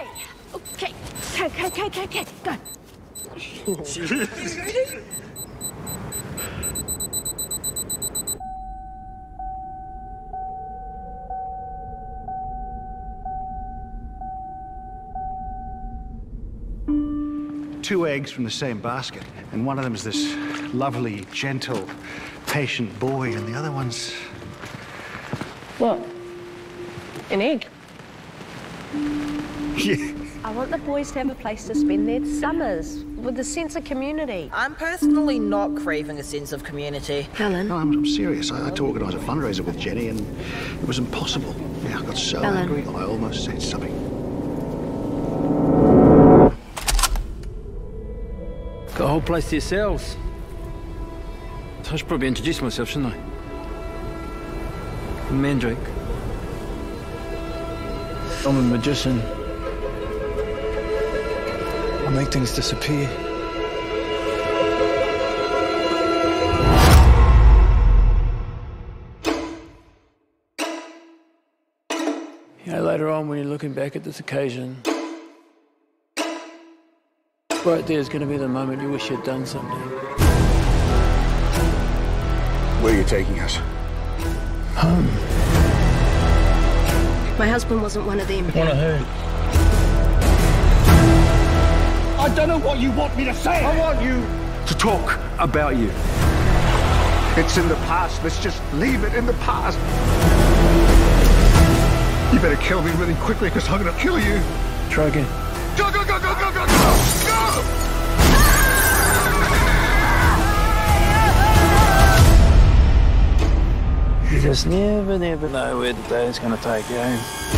way! Okay, go. Jeez. Two eggs from the same basket, and one of them is this lovely, gentle, patient boy, and the other one's... What? An egg? Yeah. I want the boys to have a place to spend their summers with a sense of community. I'm personally not craving a sense of community. Helen? No, I'm serious. I had to organise a fundraiser with Jenny, and it was impossible. Yeah, I got so angry, I almost said something. Got a whole place to yourselves. I should probably introduce myself, shouldn't I? Mandrake. I'm a magician. I make things disappear. You know, later on, when you're looking back at this occasion, right there is going to be the moment you wish you'd done something. Where are you taking us? Home. My husband wasn't one of them. One of who? I don't know what you want me to say. I want you to talk about you. It's in the past. Let's just leave it in the past. You better kill me really quickly, because I'm going to kill you. Try again. Go, go, go, go, go, go, go! You just never know where the day is going to take you.